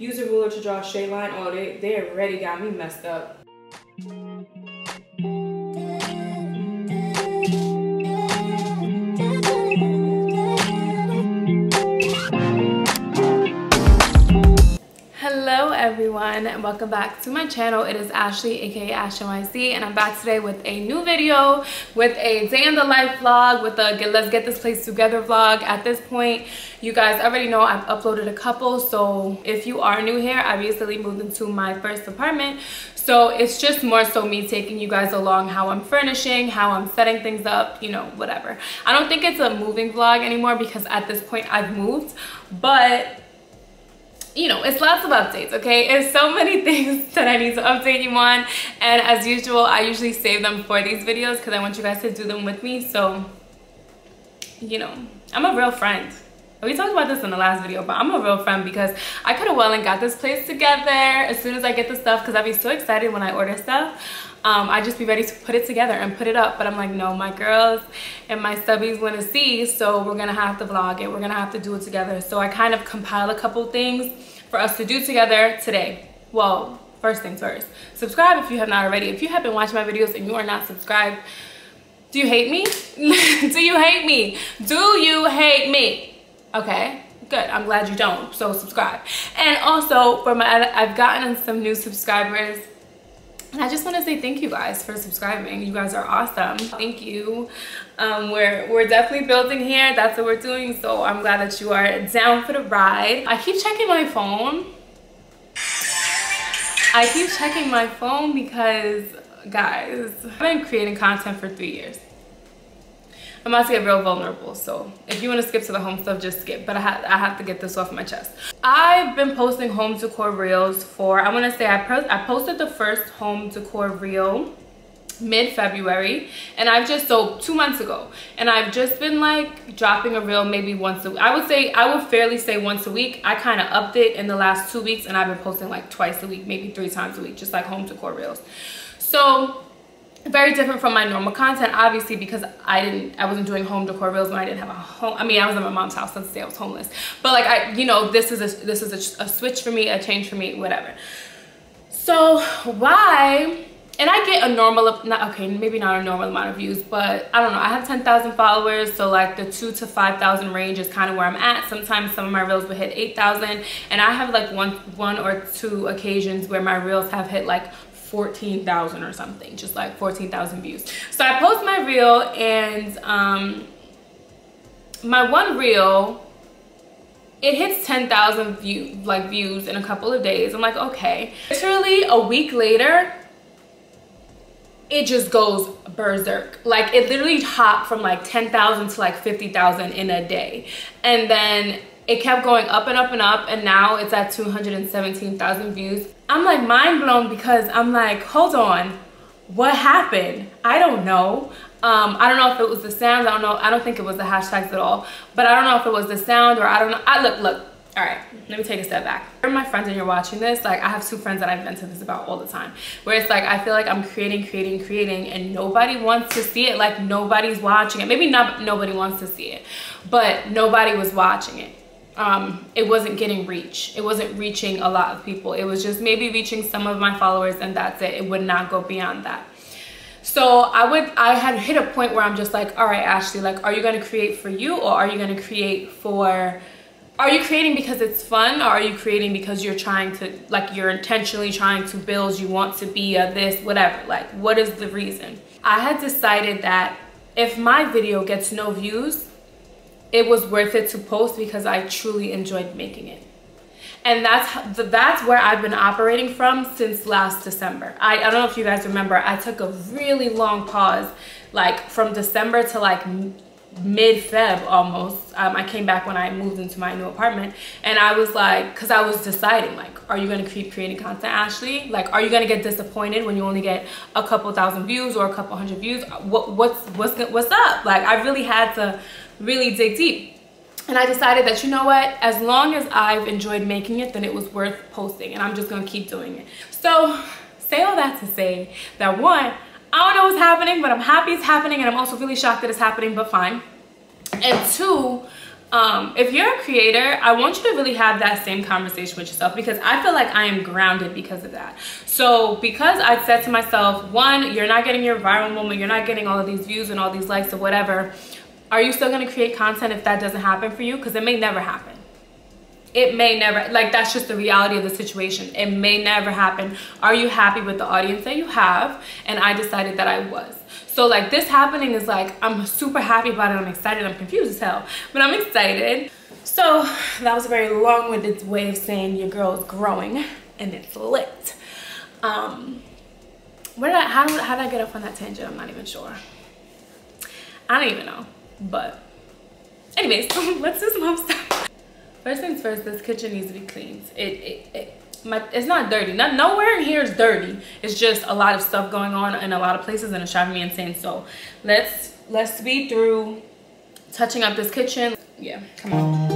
Use a ruler to draw a straight line. Oh, they already got me messed up. Hello everyone and welcome back to my channel. It is Ashley aka AshhNYC and I'm back today with a new video, with a day in the life vlog, with a let's get this place together vlog. At this point you guys already know I've uploaded a couple, so if you are new here, I recently moved into my first apartment, so it's just more so me taking you guys along how I'm furnishing, how I'm setting things up, you know, whatever. I don't think it's a moving vlog anymore because at this point I've moved, but you know, it's lots of updates, okay? It's so many things that I need to update you on, and as usual I usually save them for these videos because I want you guys to do them with me. So you know, I'm a real friend. We talked about this in the last video, but I'm a real friend because I could have well and got this place together as soon as I get the stuff, because I'd be so excited when I order stuff. I just be ready to put it together and put it up, but I'm like, no, my girls and my subbies want to see, so we're gonna have to vlog it, we're gonna have to do it together. So I kind of compile a couple things for us to do together today. Well, first things first, subscribe if you have not already. If you have been watching my videos and you are not subscribed, do you hate me? Do you hate me? Do you hate me? Okay, good, I'm glad you don't, so subscribe. And also for my, I've gotten some new subscribers and I just want to say thank you guys for subscribing. You guys are awesome, thank you. We're definitely building here, that's what we're doing, so I'm glad that you are down for the ride. I keep checking my phone, because guys, I've been creating content for 3 years. I'm about to get real vulnerable, so if you want to skip to the home stuff, just skip, but I have to get this off my chest. I've been posting home decor reels for, I want to say I posted the first home decor reel mid-February, and I've just, so 2 months ago, and I've just been like dropping a reel maybe once a week. I would fairly say once a week. I kind of upped it in the last 2 weeks and I've been posting like twice a week, maybe 3 times a week, just like home decor reels. So very different from my normal content, obviously, because I wasn't doing home decor reels when I didn't have a home. I mean, I was at my mom's house, let's say I was homeless, but like this is a switch for me, a change for me, whatever. So why, and I get a normal, not okay, maybe not a normal amount of views, but I don't know, I have 10,000 followers, so like the 2,000 to 5,000 range is kind of where I'm at. Sometimes some of my reels will hit 8,000, and I have like one or two occasions where my reels have hit like 14,000 or something, just like 14,000 views. So I post my reel, and my one reel, it hits 10,000 views in a couple of days. I'm like, okay. Literally a week later, it just goes berserk. Like it literally hopped from like 10,000 to like 50,000 in a day, and then it kept going up and up and up, and now it's at 217,000 views. I'm like mind blown because I'm like, hold on, what happened? I don't know. I don't know if it was the sound. I don't know. I don't think it was the hashtags at all, but I don't know if it was the sound or I don't know. Look. All right, let me take a step back. For my friends, and you're watching this, like I have 2 friends that I've been to this about all the time, where it's like I feel like I'm creating, and nobody wants to see it. Like nobody's watching it. Maybe not nobody wants to see it, but nobody was watching it. It wasn't getting reach. It wasn't reaching a lot of people. It was just maybe reaching some of my followers, and that's it. It would not go beyond that. So I had hit a point where I'm just like, all right, Ashley, like, are you going to create for you, or are you going to create for, are you creating because it's fun, or are you creating because you're trying to, like, you're intentionally trying to build, you want to be a this, whatever, like, what is the reason? I had decided that if my video gets no views, it was worth it to post because I truly enjoyed making it. And that's where I've been operating from since last December. I don't know if you guys remember, I took a really long pause, like from December to like mid-Feb almost. I came back when I moved into my new apartment, and I was like, because I was deciding, like, are you going to keep creating content, Ashley? Like, are you going to get disappointed when you only get a couple thousand views or a couple hundred views? What's up? Like, I really had to really dig deep, and I decided that, you know what, as long as I've enjoyed making it, then it was worth posting, and I'm just gonna keep doing it. So say all that to say that, one, I don't know what's happening, but I'm happy it's happening, and I'm also really shocked that it's happening, but fine. And two, If you're a creator, I want you to really have that same conversation with yourself, because I feel like I am grounded because of that. So because I said to myself, one, you're not getting your viral moment, you're not getting all of these views and all these likes or whatever, are you still going to create content if that doesn't happen for you? Because it may never happen. It may never, like, that's just the reality of the situation. It may never happen. Are you happy with the audience that you have? And I decided that I was. So like this happening is like, I'm super happy about it. I'm excited. I'm confused as hell, but I'm excited. So that was a very long-winded way of saying your girl is growing and it's lit. How did I get up on that tangent? I'm not even sure. I don't even know. But anyways, let's do some home stuff. First things first, this kitchen needs to be cleaned. It's not dirty. Nowhere in here is dirty. It's just a lot of stuff going on in a lot of places, and it's driving me insane. So let's speed through touching up this kitchen. Yeah, come on.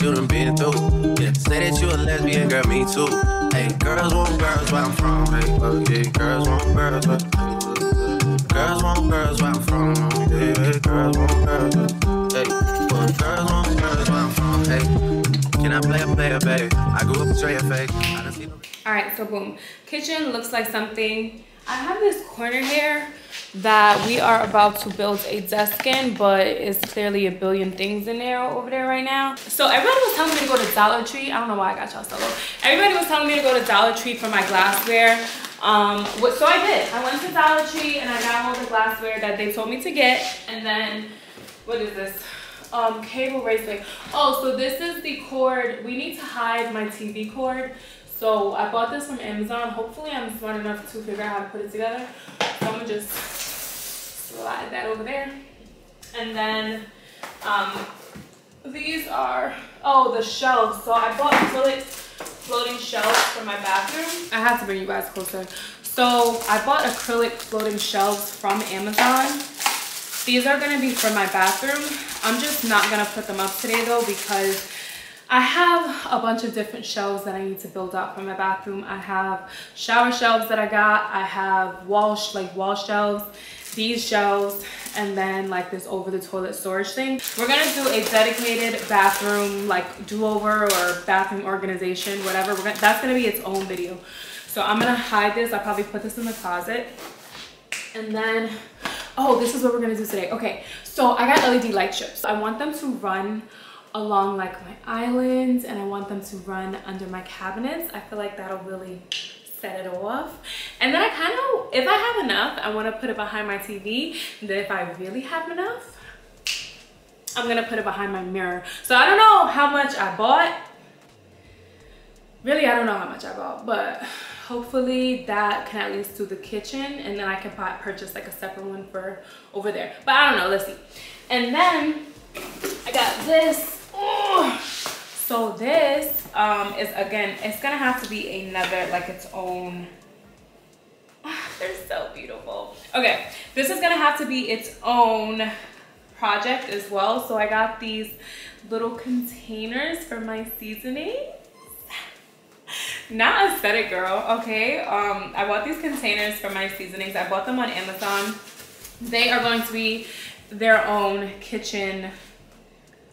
You done been through, yeah. Say that you a lesbian, girl, me too. Hey, girls want girls where I'm from, hey, okay. Girls want girls, girls want girls where I'm from, hey, girls want girls, hey, girls want girls where I'm from, hey. Can I play a player, baby? I grew up with Trey, fake. All right, so boom. Kitchen looks like something. I have this corner here that we are about to build a desk in, but it's clearly a billion things in there over there right now. So everybody was telling me to go to Dollar Tree. I don't know why I got y'all solo. Everybody was telling me to go to Dollar Tree for my glassware. So I did. I went to Dollar Tree and I got all the glassware that they told me to get. And then, what is this? Cable raceway. Oh, so this is the cord. We need to hide my TV cord. So I bought this from Amazon. Hopefully I'm smart enough to figure out how to put it together. So I'm gonna just slide that over there. And then these are, oh, the shelves. So I bought floating shelves for my bathroom. I have to bring you guys closer. So I bought acrylic floating shelves from Amazon. These are gonna be for my bathroom. I'm just not gonna put them up today though, because I have a bunch of different shelves that I need to build up for my bathroom. I have shower shelves that I got. I have wall shelves, these shelves, and then like this over the toilet storage thing. We're gonna do a dedicated bathroom like do-over or bathroom organization, whatever. That's gonna be its own video. So I'm gonna hide this. I'll probably put this in the closet. And then, oh, this is what we're gonna do today. Okay, so I got LED light strips. I want them to run along like my islands, and I want them to run under my cabinets. I feel like that'll really set it off. And then I kind of, if I have enough, I want to put it behind my TV. And then if I really have enough, I'm gonna put it behind my mirror. So I don't know how much I bought. Really, I don't know how much I bought, but hopefully that can at least do the kitchen, and then I can purchase like a separate one for over there. But I don't know, let's see. And then I got this. Ooh. So this is, again, it's gonna have to be another like its own. Ah, they're so beautiful. Okay, this is gonna have to be its own project as well. So I got these little containers for my seasonings. Not aesthetic, girl. Okay, I bought these containers for my seasonings. I bought them on Amazon. They are going to be their own kitchen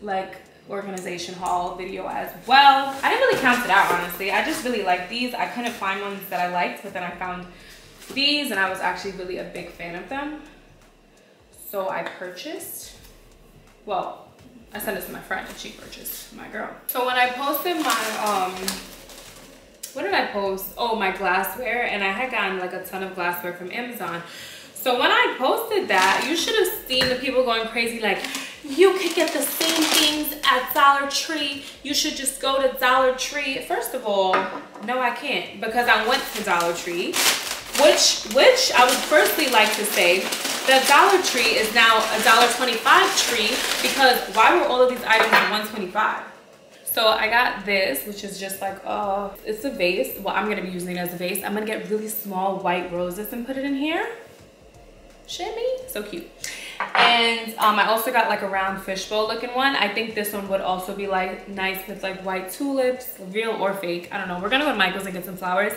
like organization haul video as well. I didn't really count it out, honestly. I just really like these. I couldn't find ones that I liked, but then I found these, and I was actually really a big fan of them, so I purchased. Well, I sent this to my friend and she purchased, my girl. So when I posted my what did I post? Oh, my glassware, and I had gotten like a ton of glassware from Amazon. So when I posted that, you should have seen the people going crazy like, you could get the same things at Dollar Tree. You should just go to Dollar Tree. First of all, no, I can't, because I went to Dollar Tree, which I would firstly like to say that Dollar Tree is now a $1.25 tree, because why were all of these items $1.25? So I got this, which is just like, oh, it's a vase. Well, I'm gonna be using it as a vase. I'm gonna get really small white roses and put it in here. Shimmy, so cute. And I also got like a round fishbowl looking one. I think this one would also be like nice with like white tulips, real or fake, I don't know. We're gonna go to Michael's and get some flowers.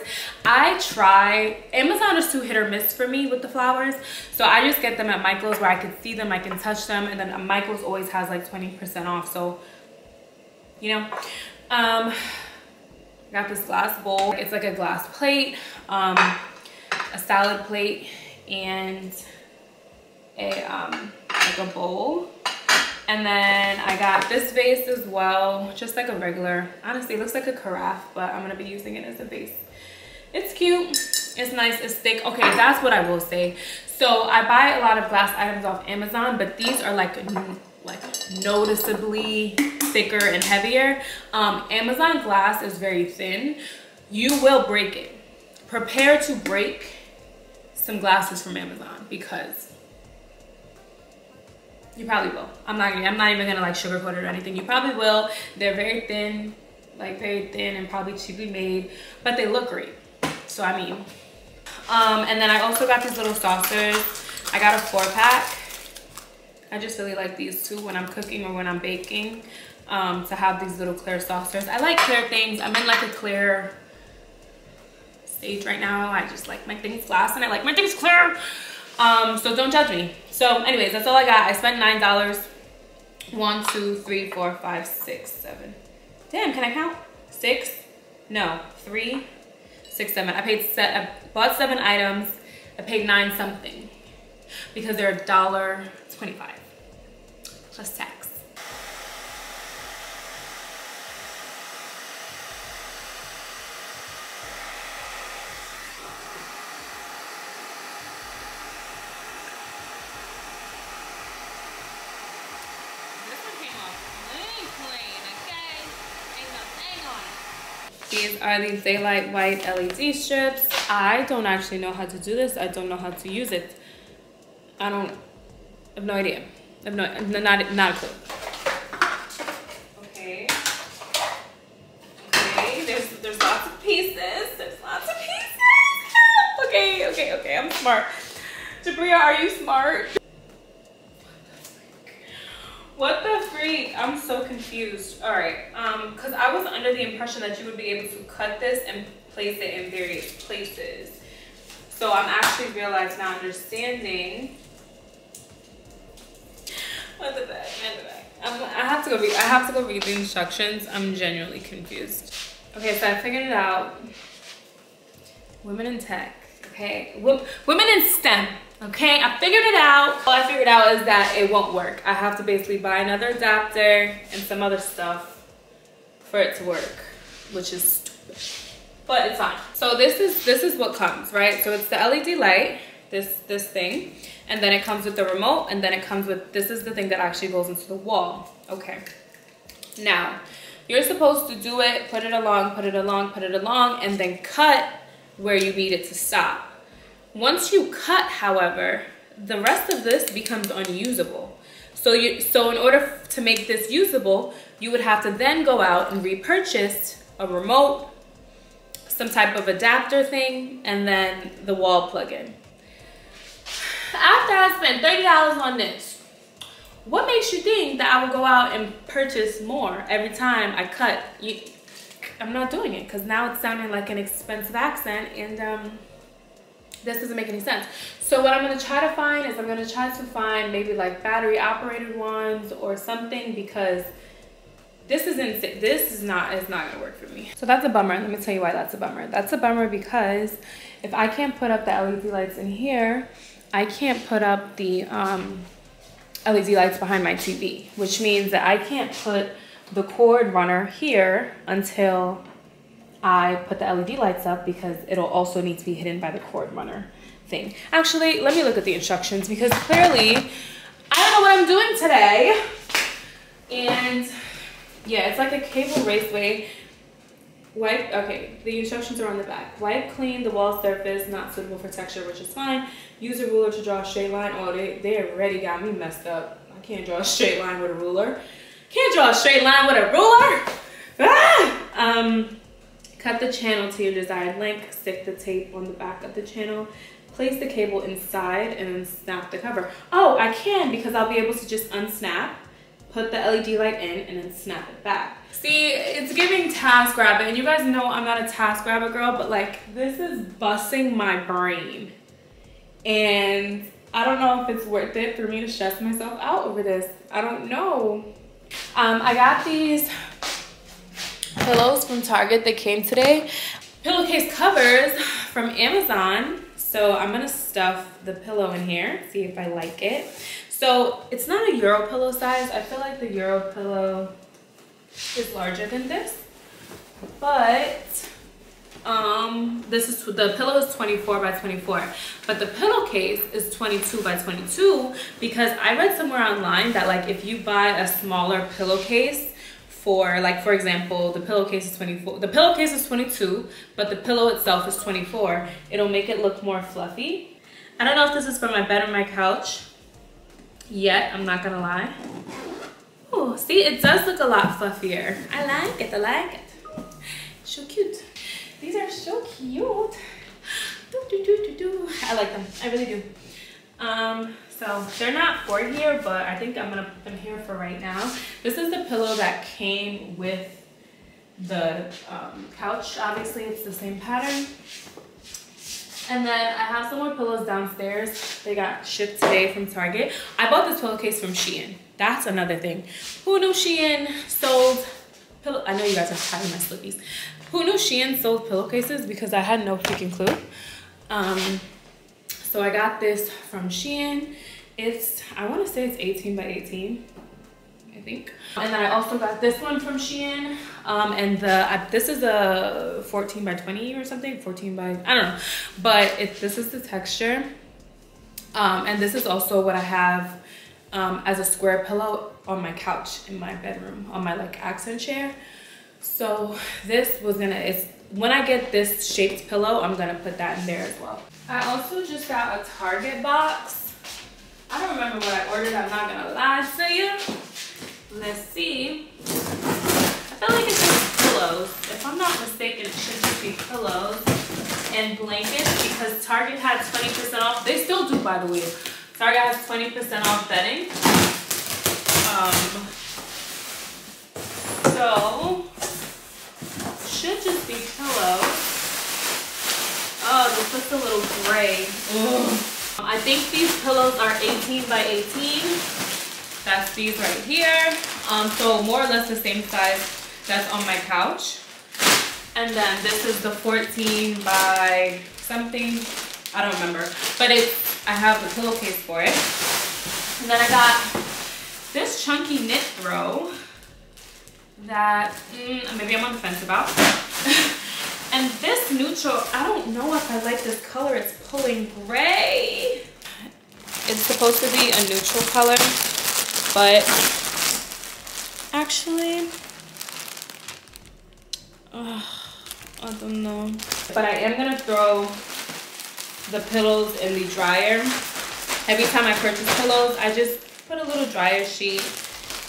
I try, Amazon is too hit or miss for me with the flowers, so I just get them at Michael's where I can see them, I can touch them, and then Michael's always has like 20% off, so you know. Got this glass bowl, it's like a glass plate, a salad plate, and like a bowl. And then I got this vase as well, just like a regular, honestly it looks like a carafe, but I'm gonna be using it as a vase. It's cute, it's nice, it's thick. Okay, that's what I will say. So I buy a lot of glass items off Amazon, but these are like noticeably thicker and heavier. Amazon glass is very thin, you will break it. Prepare to break some glasses from Amazon because you probably will. I'm not even gonna like sugarcoat it or anything. You probably will. They're very thin, like very thin, and probably cheaply made, but they look great. So I mean, and then I also got these little saucers. I got a 4-pack. I just really like these too when I'm cooking or when I'm baking, to have these little clear saucers. I like clear things. I'm in like a clear stage right now. I just like my things glass and I like my things clear. So don't judge me. So anyways, that's all I got. I spent $9. 1, 2, 3, 4, 5, 6, 7. Damn, can I count? 6? No, 3, 6, 7. I bought 7 items. I paid 9 something because they're $1.25 plus tax. These are these daylight white LED strips. I don't actually know how to do this. I don't know how to use it. I have no idea. I have no, not a clue. Okay. Okay, there's lots of pieces. There's lots of pieces. Help! Okay, okay, okay, I'm smart. Jabria, are you smart? What the freak? I'm so confused. All right, because I was under the impression that you would be able to cut this and place it in various places. So I'm actually now understanding. What the back? What the back? I have to go read the instructions. I'm genuinely confused. Okay, so I figured it out. Women in tech. Okay, women in STEM. Okay, I figured it out. All I figured out is that it won't work. I have to basically buy another adapter and some other stuff for it to work, which is stupid, but it's fine. So this is what comes, right? So it's the LED light, this thing, and then it comes with the remote, and then it comes with, this is the thing that actually goes into the wall. Okay, now you're supposed to do it, put it along, put it along, put it along, and then cut where you need it to stop. Once you cut, however, the rest of this becomes unusable. So in order to make this usable, you would have to then go out and repurchase a remote, some type of adapter thing, and then the wall plug-in. After I spent $30 on this, what makes you think that I will go out and purchase more every time I cut? I'm not doing it, because now it's sounding like an expensive accent, and this doesn't make any sense. So what I'm gonna try to find is maybe like battery operated ones or something, because it's not gonna work for me. So that's a bummer. Let me tell you why that's a bummer. That's a bummer because if I can't put up the LED lights in here, I can't put up the LED lights behind my TV, which means that I can't put the cord runner here until I put the LED lights up, because it'll also need to be hidden by the cord runner thing. Actually, let me look at the instructions, because clearly I don't know what I'm doing today. And yeah, it's like a cable raceway. Wipe, okay, the instructions are on the back. Wipe clean the wall surface, not suitable for texture, which is fine. Use a ruler to draw a straight line. Oh, they already got me messed up. I can't draw a straight line with a ruler. Can't draw a straight line with a ruler. Cut the channel to your desired length, stick the tape on the back of the channel, place the cable inside, and then snap the cover. Oh, I can, because I'll be able to just unsnap, put the LED light in, and then snap it back. See, it's giving TaskRabbit, and you guys know I'm not a TaskRabbit girl, but like, this is busting my brain. And I don't know if it's worth it for me to stress myself out over this. I don't know. I got these pillows from Target that came today. Pillowcase covers from Amazon. So I'm gonna stuff the pillow in here, see if I like it. So it's not a Euro pillow size. I feel like the Euro pillow is larger than this, but this is, the pillow is 24 by 24, but the pillowcase is 22 by 22 because I read somewhere online that like if you buy a smaller pillowcase for, like, for example, the pillowcase is 24, the pillowcase is 22, but the pillow itself is 24, it'll make it look more fluffy. I don't know if this is for my bed or my couch yet, I'm not gonna lie. Oh, see, it does look a lot fluffier. I like it, I like it. So cute. These are so cute. Do, do, do, do, do. I like them, I really do. So they're not for here, but I think I'm gonna put them here for right now. This is the pillow that came with the couch. Obviously, it's the same pattern. And then I have some more pillows downstairs. They got shipped today from Target. I bought this pillowcase from Shein. That's another thing. Who knew Shein sold pillow? I know you guys are hiding my slippies. Who knew Shein sold pillowcases? Because I had no freaking clue. So I got this from Shein. It's, I want to say it's 18 by 18, I think. And then I also got this one from Shein. And this is a 14 by 20 or something, 14 by, I don't know. But this is the texture. And this is also what I have as a square pillow on my couch in my bedroom, on my like accent chair. So this was gonna, it's, when I get this shaped pillow, I'm gonna put that in there as well. I also just got a Target box. I don't remember what I ordered, I'm not gonna lie to you. Let's see. I feel like it's just pillows. If I'm not mistaken, it should just be pillows and blankets because Target had 20% off. They still do, by the way. Target has 20% off bedding. So, should just be pillows. Oh, this looks a little gray. Ooh. I think these pillows are 18 by 18. That's these right here. So more or less the same size that's on my couch. And then this is the 14 by something. I don't remember. But I have the pillowcase for it. And then I got this chunky knit throw that maybe I'm on the fence about. And this neutral, I don't know if I like this color. It's pulling gray. It's supposed to be a neutral color, but actually, I don't know. But I am gonna throw the pillows in the dryer. Every time I purchase pillows, I just put a little dryer sheet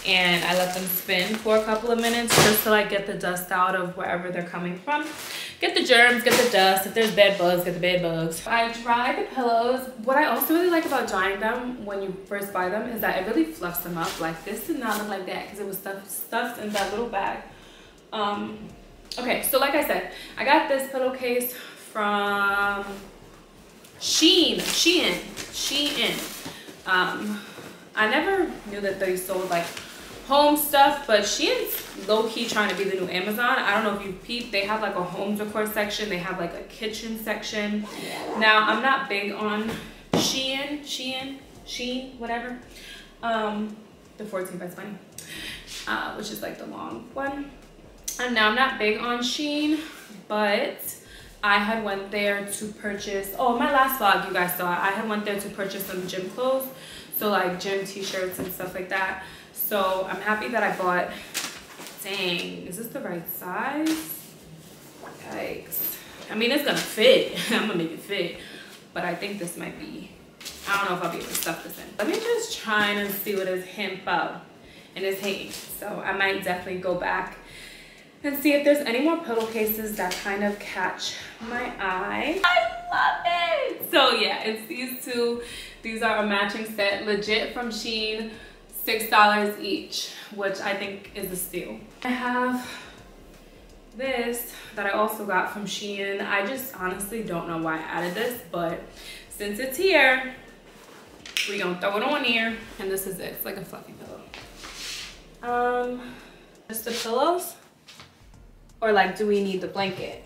and I let them spin for a couple of minutes just to like get the dust out of wherever they're coming from. Get the germs, get the dust. If there's bed bugs, get the bed bugs. I dry the pillows. What I also really like about drying them when you first buy them is that it really fluffs them up. Like this did not look like that because it was stuffed in that little bag. Okay, so like I said, I got this pillowcase from Shein. I never knew that they sold like home stuff, but Shein's low-key trying to be the new Amazon. I don't know if you peeped, they have like a home decor section, they have like a kitchen section. Now I'm not big on Shein, whatever, the 14 by 20, which is like the long one. And now I'm not big on Shein, but I had went there to purchase, oh, my last vlog you guys saw, I had went there to purchase some gym clothes, so like gym t-shirts and stuff like that. So I'm happy that I bought, dang, is this the right size? Yikes. I mean, it's gonna fit. I'm gonna make it fit. But I think this might be, I don't know if I'll be able to stuff this in. Let me just try and see what is hemp up and it's hanging. So I might definitely go back and see if there's any more pillowcases that kind of catch my eye. I love it. So yeah, it's these two. These are a matching set, legit, from Shein, $6 each, which I think is a steal. I have this that I also got from Shein. I just honestly don't know why I added this, but since it's here, we're gonna throw it on here. And this is it. It's like a fluffy pillow. Just the pillows, or like, do we need the blanket?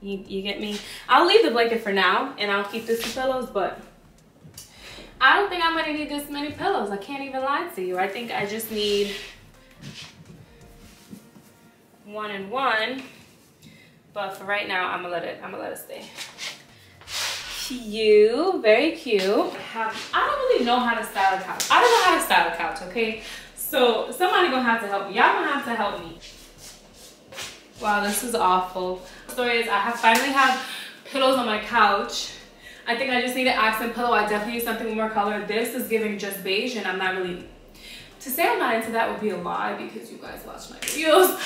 You get me? I'll leave the blanket for now and I'll keep this to pillows, but I don't think I'm gonna need this many pillows. I can't even lie to you. I think I just need one and one, but for right now, I'm gonna let it stay. Cute, very cute. I don't really know how to style a couch. I don't know how to style a couch, okay? So somebody gonna have to help me. Y'all gonna have to help me. Wow, this is awful. The story is I finally have pillows on my couch. I think I just need an accent pillow. I definitely need something more color. This is giving just beige, and I'm not really, to say I'm not into that would be a lie because you guys watch my videos,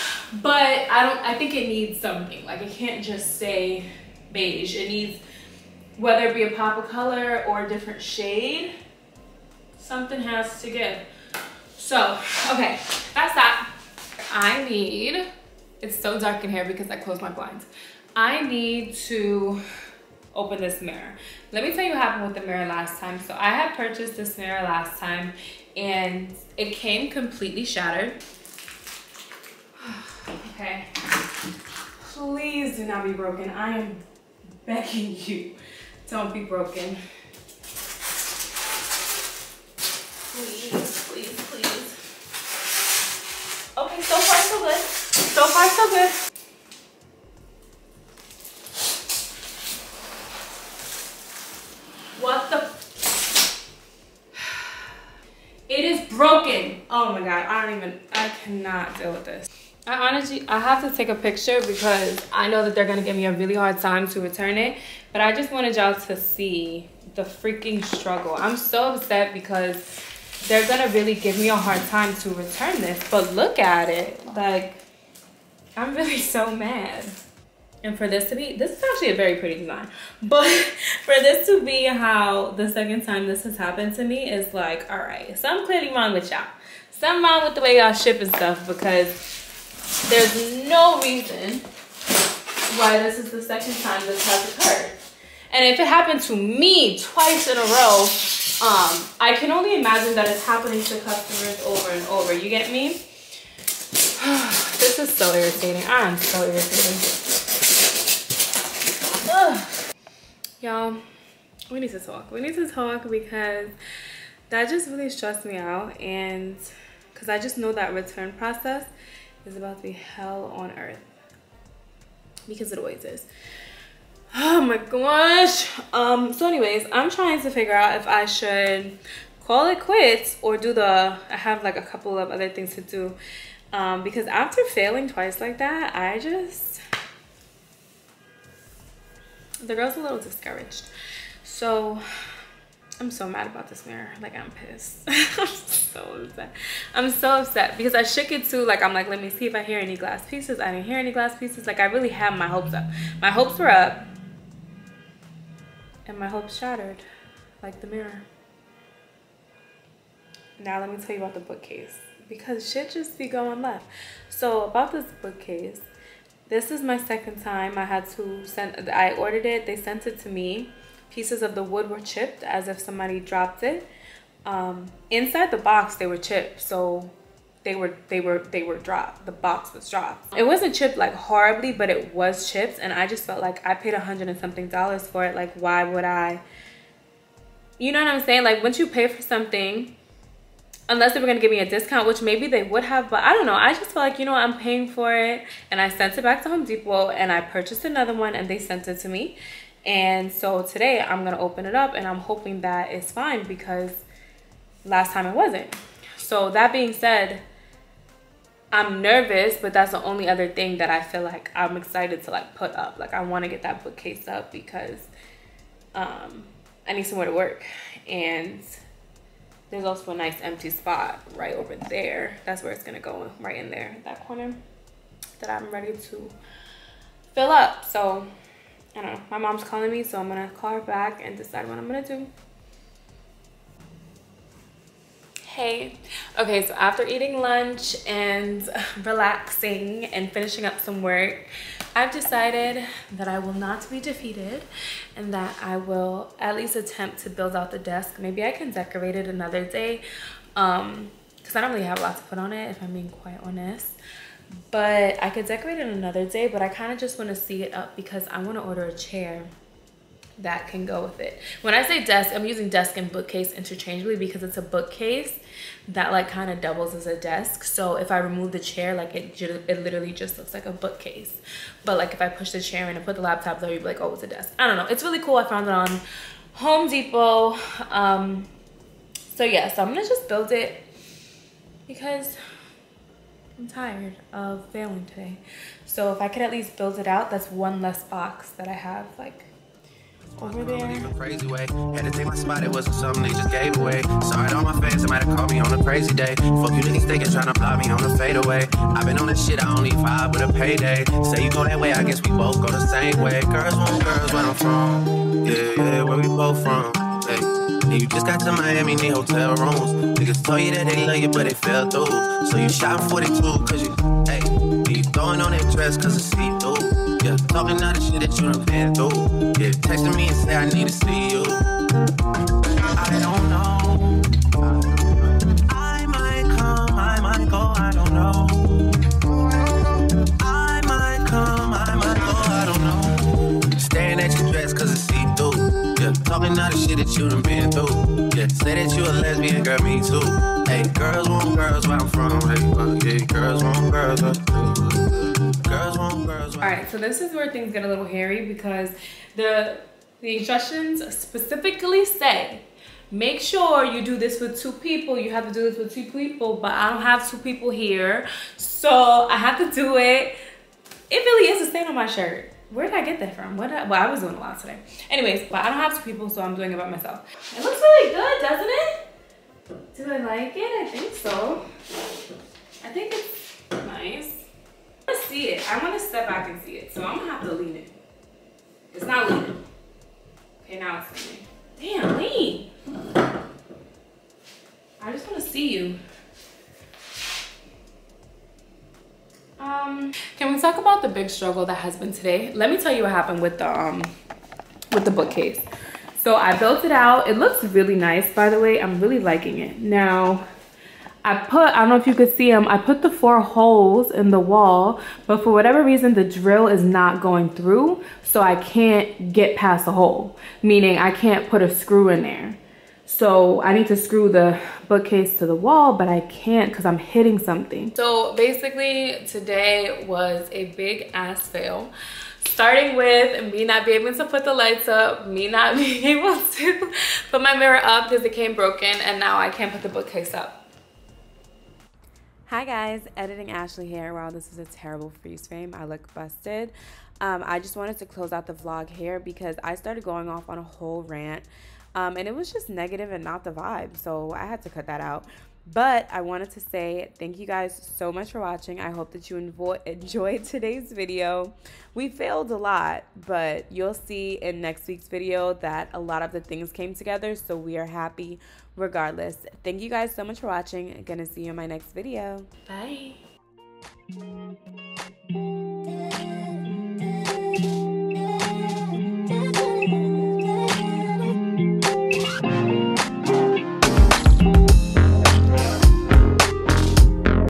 but I think it needs something. Like, it can't just say beige. It needs, whether it be a pop of color or a different shade, something has to give. So, okay, that's that. I need, it's so dark in here because I closed my blinds. I need to open this mirror. Let me tell you what happened with the mirror last time. So I had purchased this mirror last time and it came completely shattered. Okay, please do not be broken. I am begging you, don't be broken. Please, please, please. Okay, so far so good. So far so good. What the? It is broken. Oh my God, I cannot deal with this. I have to take a picture because I know that they're gonna give me a really hard time to return it, but I just wanted y'all to see the freaking struggle. I'm so upset because they're gonna really give me a hard time to return this, but look at it. Like, I'm really so mad. And for this to be, this is actually a very pretty design, but for this to be how the second time this has happened to me is like, all right, something clearly wrong with y'all. Something wrong with the way y'all ship and stuff, because there's no reason why this is the second time this has occurred. And if it happened to me twice in a row, I can only imagine that it's happening to customers over and over. You get me? This is so irritating. I am so irritated. Y'all, we need to talk. We need to talk because that just really stressed me out. And because I just know that return process is about to be hell on earth, because it always is. Oh my gosh. So anyways, I'm trying to figure out if I should call it quits or do the, I have like a couple of other things to do, because after failing twice like that, the girl's a little discouraged. So I'm so mad about this mirror. Like, I'm pissed. I'm so upset. I'm so upset because I shook it too. Like, I'm like, let me see if I hear any glass pieces. I didn't hear any glass pieces. Like, I really had my hopes up. My hopes were up and my hopes shattered, like the mirror. Now let me tell you about the bookcase, because shit just be going left. So about this bookcase, this is my second time. I ordered it. They sent it to me. Pieces of the wood were chipped as if somebody dropped it. Inside the box, they were chipped, so they were dropped. The box was dropped. It wasn't chipped like horribly, but it was chipped, and I just felt like I paid $100 and something for it. Like, why would I? You know what I'm saying? Like, once you pay for something, unless they were gonna give me a discount, which maybe they would have, but I don't know. I just feel like, you know what, I'm paying for it, and I sent it back to Home Depot, and I purchased another one, and they sent it to me. And so today I'm gonna open it up and I'm hoping that it's fine, because last time it wasn't. So that being said, I'm nervous, but that's the only other thing that I feel like I'm excited to like put up. Like, I want to get that bookcase up because I need somewhere to work, and there's also a nice empty spot right over there. That's where it's gonna go, right in there, that corner. that I'm ready to fill up. So I don't know, my mom's calling me, so I'm gonna call her back and decide what I'm gonna do. Hey, okay, so after eating lunch and relaxing and finishing up some work, I've decided that I will not be defeated and that I will at least attempt to build out the desk. Maybe I can decorate it another day, because I don't really have a lot to put on it, if I'm being quite honest. But I could decorate it another day, but I kind of just want to see it up because I want to order a chair that can go with it. When I say desk, I'm using desk and bookcase interchangeably because it's a bookcase that like kind of doubles as a desk. So if I remove the chair, like it literally just looks like a bookcase. But like if I push the chair in and put the laptop there, you'd be like, oh, it's a desk. I don't know, it's really cool. I found it on Home Depot. So yeah, so I'm gonna just build it because I'm tired of failing today. So if I could at least build it out, that's one less box that I have like over there. In a crazy way, had to take my spot. It wasn't something they just gave away. Sorry to all my fans, somebody called me on a crazy day. Fuck you niggas thinking, trying to block me on the fadeaway. I've been on this shit, I only vibe with a payday. Say you go that way, I guess we both go the same way. Girls want girls where I'm from. Yeah, yeah, where we both from. Hey, you just got to Miami, need hotel rooms. Niggas told you that they love you, but they fell through. So you shot 42, cause you, hey, you throwing on that dress cause it's see-through. Yeah, talking all the shit that you done been through. Yeah, texting me and say I need to see you. I don't know. I might come, I might go, I don't know. I might come, I might go, I don't know. Staring at your dress cause it's see-through. Yeah, talking all the shit that you done been through. Yeah, say that you a lesbian, girl, me too. Hey, girls want girls where I'm from. Hey, yeah, girls want girls. Alright, so this is where things get a little hairy because the instructions specifically say, make sure you do this with two people. You have to do this with two people, but I don't have two people here. So I have to do it. It really is a stain on my shirt. Where did I get that from? Well, I was doing a lot today. Anyways, but I don't have two people, so I'm doing it by myself. It looks really good, doesn't it? Do I like it? I think so. I think it's nice. I want to see it. I want to step back and see it. So I'm going to have to lean it. It's not leaning. Okay, now it's leaning. Damn, lean. I just want to see you. Can we talk about the big struggle that has been today? Let me tell you what happened with the bookcase. So I built it out. It looks really nice, by the way. I'm really liking it. Now, I don't know if you could see them, I put the four holes in the wall, but for whatever reason, the drill is not going through, so I can't get past the hole, meaning I can't put a screw in there. So I need to screw the bookcase to the wall, but I can't because I'm hitting something. So basically, today was a big ass fail. Starting with me not being able to put the lights up, me not being able to put my mirror up because it came broken, and now I can't put the bookcase up. Hi guys, editing Ashley here. Wow, this is a terrible freeze frame. I look busted. I just wanted to close out the vlog here because I started going off on a whole rant, and it was just negative and not the vibe, so I had to cut that out. But I wanted to say thank you guys so much for watching. I hope that you enjoyed today's video. We failed a lot, but you'll see in next week's video that a lot of the things came together, so we are happy regardless. Thank you guys so much for watching. I'm gonna see you in my next video. Bye.